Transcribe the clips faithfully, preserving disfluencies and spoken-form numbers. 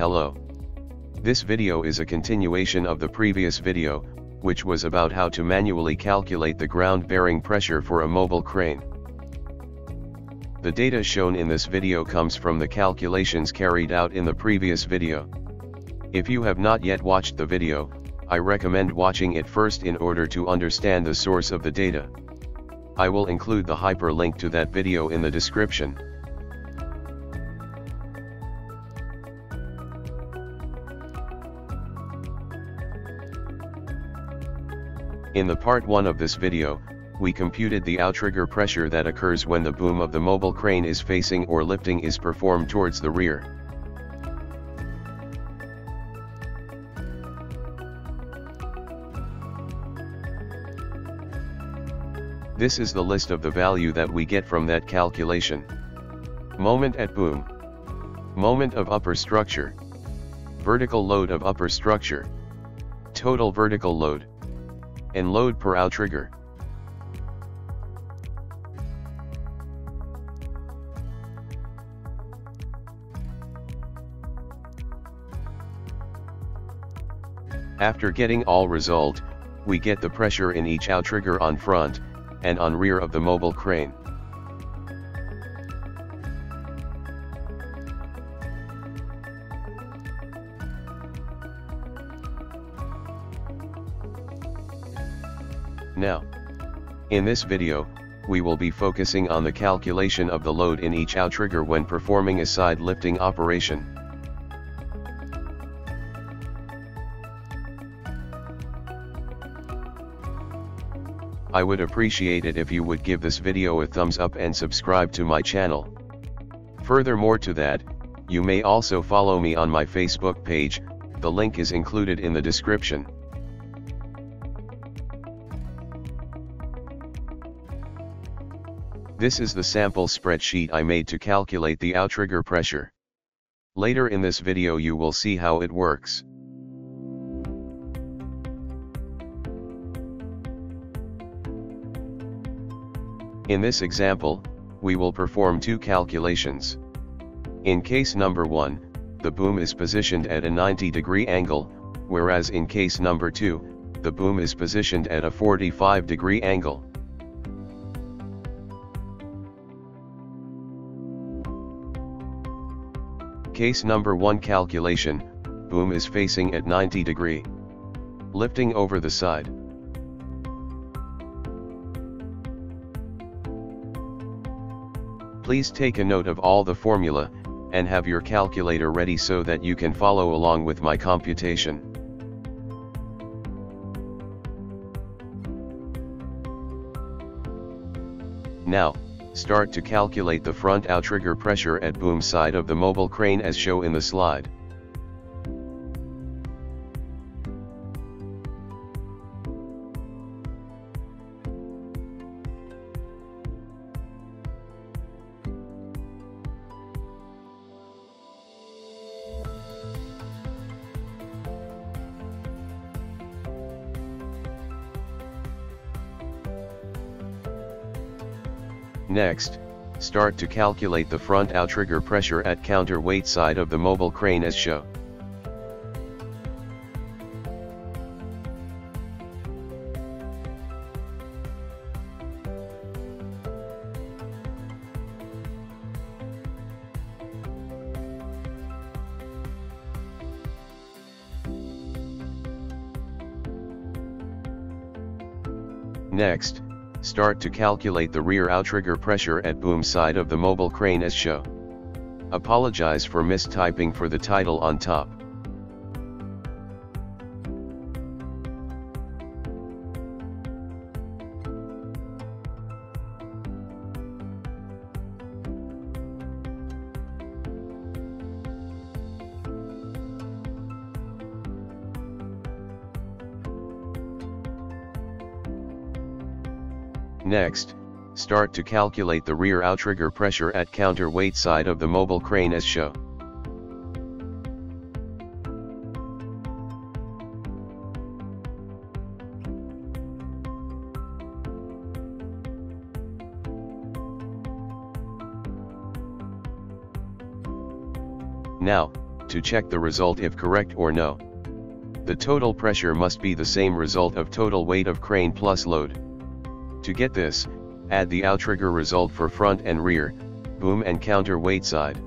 Hello. This video is a continuation of the previous video, which was about how to manually calculate the ground bearing pressure for a mobile crane. The data shown in this video comes from the calculations carried out in the previous video. If you have not yet watched the video, I recommend watching it first in order to understand the source of the data. I will include the hyperlink to that video in the description. In the part one of this video, we computed the outrigger pressure that occurs when the boom of the mobile crane is facing or lifting is performed towards the rear. This is the list of the value that we get from that calculation. Moment at boom. Moment of upper structure. Vertical load of upper structure. Total vertical load. And load per outrigger. After getting all result, we get the pressure in each outrigger on front and on rear of the mobile crane. Now, in this video, we will be focusing on the calculation of the load in each outrigger when performing a side lifting operation. I would appreciate it if you would give this video a thumbs up and subscribe to my channel. Furthermore to that, you may also follow me on my Facebook page, the link is included in the description. This is the sample spreadsheet I made to calculate the outrigger pressure. Later in this video you will see how it works. In this example, we will perform two calculations. In case number one, the boom is positioned at a ninety degree angle, whereas in case number two, the boom is positioned at a forty-five degree angle. Case number one calculation, boom is facing at ninety degree. Lifting over the side. Please take a note of all the formula, and have your calculator ready so that you can follow along with my computation. Now, start to calculate the front outrigger pressure at boom side of the mobile crane as shown in the slide. Next, start to calculate the front outrigger pressure at counterweight side of the mobile crane as shown. Next, start to calculate the rear outrigger pressure at boom side of the mobile crane as shown. Apologize for mistyping for the title on top. Next, start to calculate the rear outrigger pressure at counterweight side of the mobile crane as shown. Now, to check the result if correct or no. The total pressure must be the same result of total weight of crane plus load. To get this, add the outrigger result for front and rear, boom and counter weight side.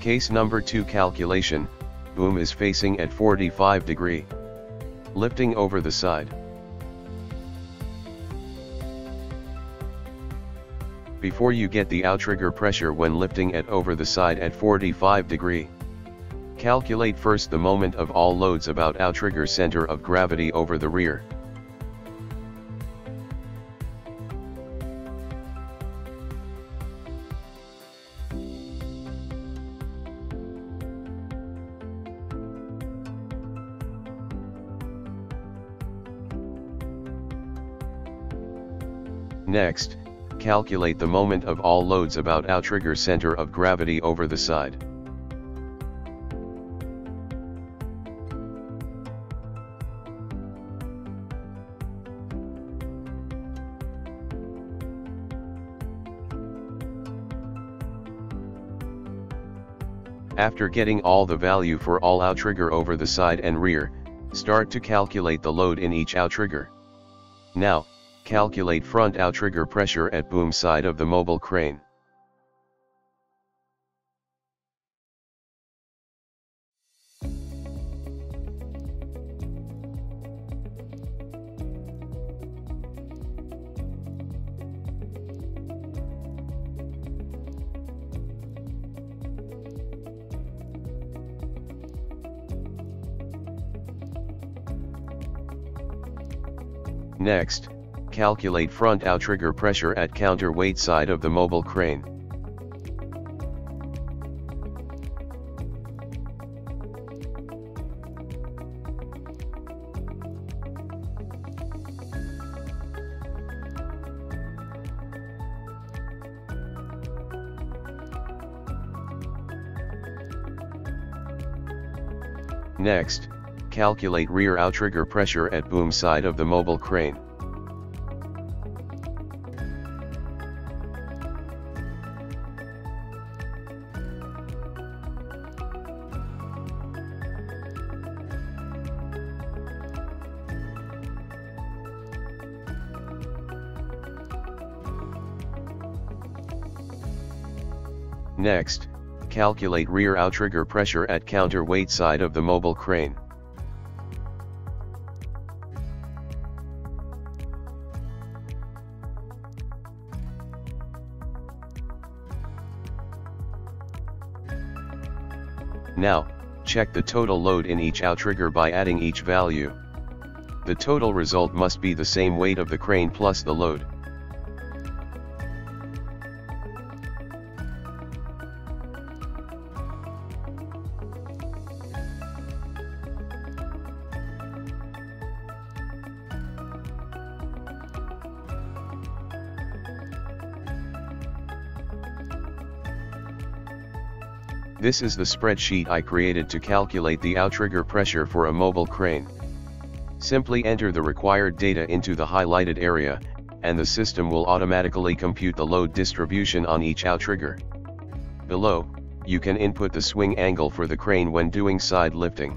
Case number two calculation, boom is facing at forty-five degree. Lifting over the side. Before you get the outrigger pressure when lifting at over the side at forty-five degree. Calculate first the moment of all loads about outrigger center of gravity over the rear. Next, calculate the moment of all loads about outrigger center of gravity over the side. After getting all the value for all outrigger over the side and rear, start to calculate the load in each outrigger. Now, calculate front outrigger pressure at boom side of the mobile crane. Next, calculate front outrigger pressure at counterweight side of the mobile crane. Next, calculate rear outrigger pressure at boom side of the mobile crane. Next, calculate rear outrigger pressure at counterweight side of the mobile crane. Now, check the total load in each outrigger by adding each value. The total result must be the same weight of the crane plus the load. This is the spreadsheet I created to calculate the outrigger pressure for a mobile crane. Simply enter the required data into the highlighted area, and the system will automatically compute the load distribution on each outrigger. Below, you can input the swing angle for the crane when doing side lifting.